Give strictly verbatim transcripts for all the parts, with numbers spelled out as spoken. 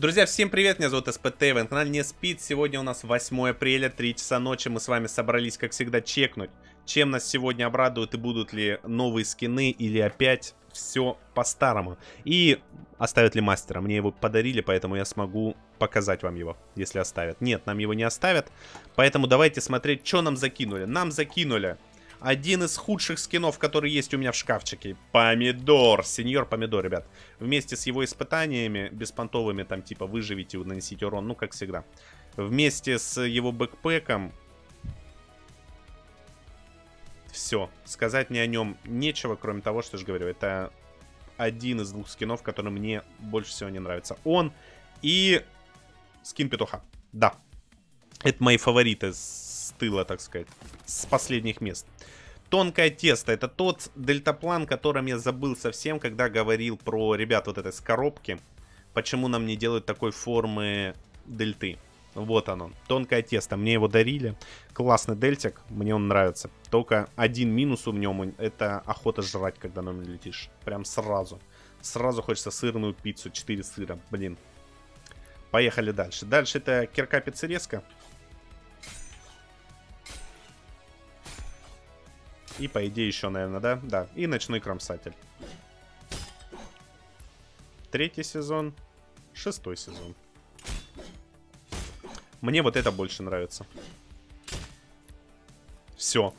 Друзья, всем привет, меня зовут эс пи ти, вы на канале Не Спит. Сегодня у нас восьмое апреля, три часа ночи, мы с вами собрались, как всегда, чекнуть, чем нас сегодня обрадуют и будут ли новые скины или опять все по-старому. И оставят ли мастера, мне его подарили, поэтому я смогу показать вам его, если оставят. Нет, нам его не оставят, поэтому давайте смотреть, что нам закинули. Нам закинули один из худших скинов, который есть у меня в шкафчике. Помидор. Синьор помидор, ребят. Вместе с его испытаниями, беспонтовыми, там типа выживите, нанесите урон, ну как всегда. Вместе с его бэкпэком. Все. Сказать мне о нем нечего, кроме того, что я же говорю. Это один из двух скинов, который мне больше всего не нравится. Он и скин петуха. Да. Это мои фавориты с тыла, так сказать. С последних мест. Тонкое тесто. Это тот дельтаплан, которым я забыл совсем, когда говорил про, ребят, вот этой с коробки. Почему нам не делают такой формы дельты? Вот оно. Тонкое тесто. Мне его дарили. Классный дельтик. Мне он нравится. Только один минус у него. Это охота жрать, когда на меня летишь. Прям сразу. Сразу хочется сырную пиццу. четыре сыра. Блин. Поехали дальше. Дальше это кирка пиццерезка. И по идее еще, наверное, да? Да. И ночной кромсатель. Третий сезон. Шестой сезон. Мне вот это больше нравится. Все.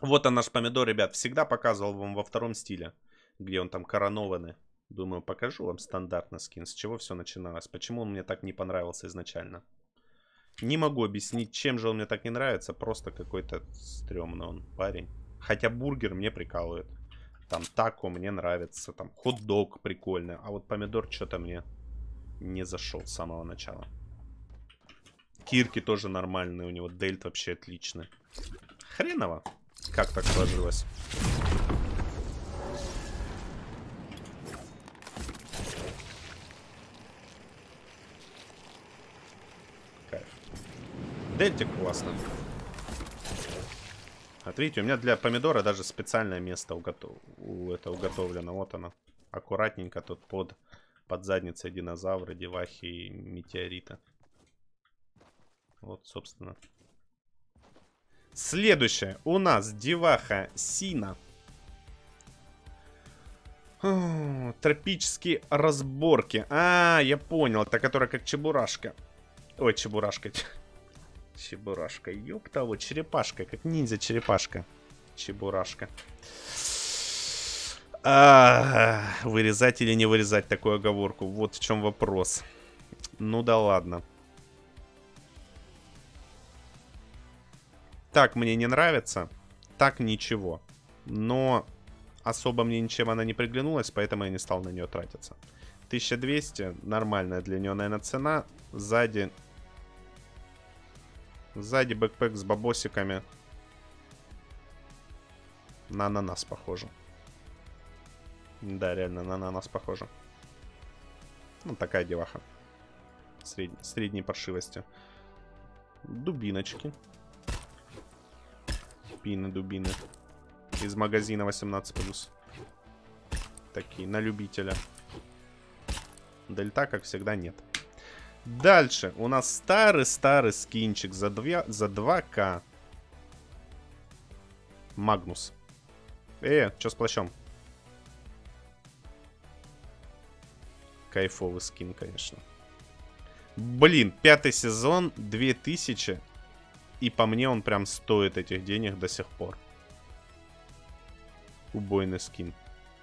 Вот он наш помидор, ребят. Всегда показывал вам во втором стиле. Где он там коронованный. Думаю, покажу вам стандартный скин. С чего все начиналось. Почему он мне так не понравился изначально. Не могу объяснить, чем же он мне так не нравится. Просто какой-то стрёмный он парень. Хотя бургер мне прикалывает. Там тако мне нравится. Там хот-дог прикольный. А вот помидор что-то мне не зашел с самого начала. Кирки тоже нормальные. У него дельт вообще отличный. Хреново. Как так сложилось. Кайф. Дельтик классный. Вот видите, у меня для помидора даже специальное место уготов... у... это уготовлено. Вот оно. Аккуратненько тут под, под задницей динозавра, девахи и метеорита. Вот, собственно. Следующее. У нас деваха Сина. О, тропические разборки. А, я понял. Это которая как чебурашка. Ой, чебурашка. Чебурашка, ёб того, черепашка, как ниндзя-черепашка. Чебурашка. А, вырезать или не вырезать такую оговорку? Вот в чем вопрос. Ну да ладно. Так мне не нравится, так ничего. Но особо мне ничем она не приглянулась, поэтому я не стал на нее тратиться. тысяча двести, нормальная для нее, наверное, цена. Сзади... Сзади бэкпэк с бабосиками. На ананас похоже. Да, реально, на ананас похоже. Ну, такая деваха. Сред... Средней паршивости. Дубиночки. Пина-дубины. Из магазина восемнадцать плюс. Такие, на любителя. Дельта, как всегда, нет. Дальше у нас старый-старый скинчик за, два, за два ка. Магнус. Э, что с плащом? Кайфовый скин, конечно. Блин, пятый сезон, две тысячи. И по мне он прям стоит этих денег до сих пор. Убойный скин.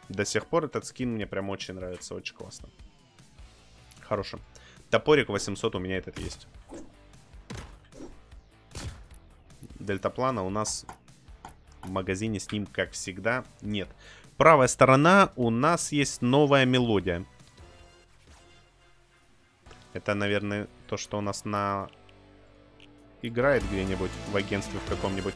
До сих пор этот скин мне прям очень нравится, очень классно. Хороший. Топорик восемьсот у меня этот есть. Дельтаплана у нас в магазине с ним, как всегда, нет. Правая сторона у нас есть новая мелодия. Это, наверное, то, что у нас на... играет где-нибудь в агентстве в каком-нибудь.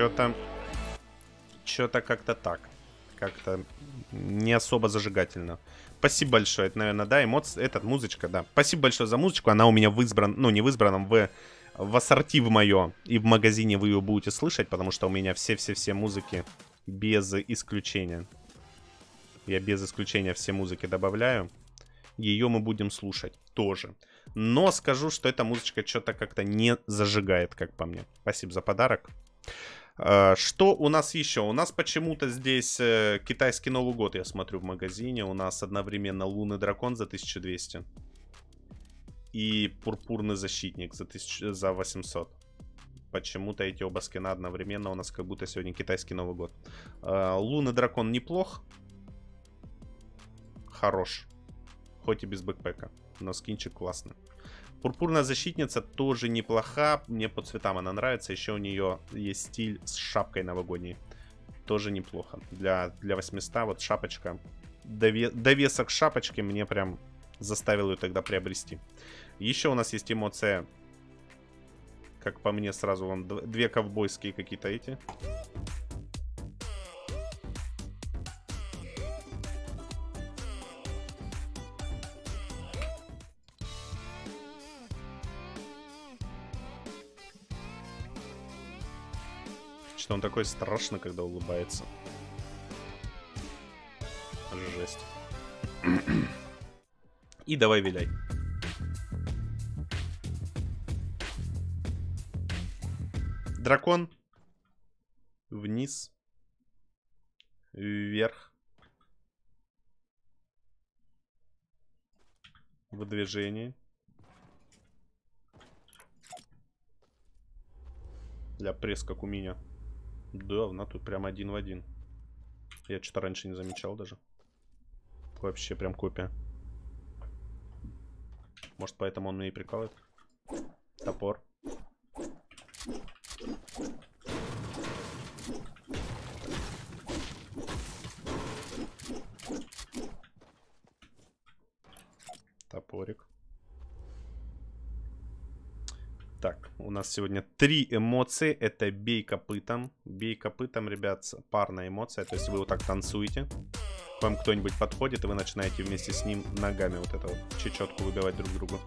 Что-то... Что-то как-то так. Как-то не особо зажигательно. Спасибо большое. Это, наверное, да, эмоции. Этот, музычка, да. Спасибо большое за музычку. Она у меня в избран... Ну, не в избранном, в... в ассорти в мое. И в магазине вы ее будете слышать, потому что у меня все-все-все музыки без исключения. Я без исключения все музыки добавляю. Ее мы будем слушать тоже. Но скажу, что эта музычка что-то как-то не зажигает, как по мне. Спасибо за подарок. Что у нас еще? У нас почему-то здесь китайский Новый год, я смотрю, в магазине. У нас одновременно Лунный дракон за тысячу двести. И Пурпурный защитник за, тысячу, за восемьсот. Почему-то эти оба скина одновременно у нас, как будто сегодня китайский Новый год. Лунный дракон неплох. Хорош. Хоть и без бэкпэка, но скинчик классный. Пурпурная защитница тоже неплоха. Мне по цветам она нравится. Еще у нее есть стиль с шапкой новогодней. Тоже неплохо. Для, для восьмисот вот шапочка. Дове, довесок шапочки мне прям заставил ее тогда приобрести. Еще у нас есть эмоция. Как по мне сразу вон две ковбойские какие-то эти. Он такой страшный, когда улыбается. Жесть. И давай виляй. Дракон. Вниз. Вверх. В движении. Для пресс, как у меня. Да, она тут прям один в один. Я что-то раньше не замечал даже. Вообще прям копия. Может, поэтому он меня и прикалывает. Топор. Топорик. Так, у нас сегодня три эмоции. Это бей копытом. Бей копытом, ребят, парная эмоция. То есть вы вот так танцуете. К вам кто-нибудь подходит, и вы начинаете вместе с ним ногами вот эту вот чечетку выбивать друг другу.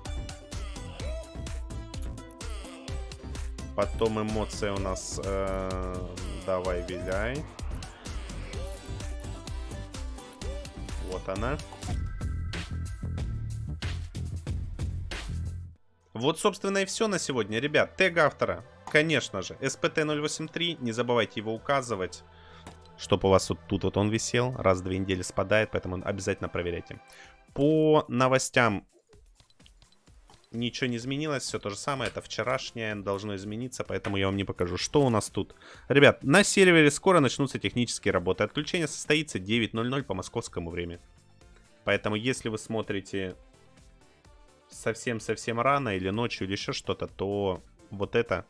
Потом эмоция у нас... Э, давай виляй. Вот она. Вот, собственно, и все на сегодня, ребят. Тег автора, конечно же, эс пэ тэ ноль восемь три. Не забывайте его указывать, чтобы у вас вот тут вот он висел. Раз в две недели спадает, поэтому обязательно проверяйте. По новостям ничего не изменилось. Все то же самое. Это вчерашнее должно измениться, поэтому я вам не покажу, что у нас тут. Ребят, на сервере скоро начнутся технические работы. Отключение состоится девять ноль ноль по московскому времени. Поэтому, если вы смотрите... совсем-совсем рано или ночью, или еще что-то, то вот это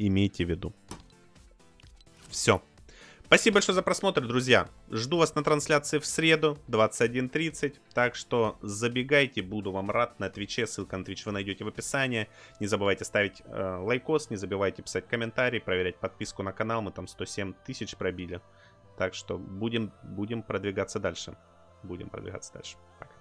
имейте в виду. Все. Спасибо большое за просмотр, друзья. Жду вас на трансляции в среду двадцать один тридцать. Так что забегайте, буду вам рад на Твиче. Ссылка на Твич вы найдете в описании. Не забывайте ставить э, лайкос, не забывайте писать комментарии, проверять подписку на канал. Мы там сто семь тысяч пробили. Так что будем, будем продвигаться дальше. Будем продвигаться дальше. Пока.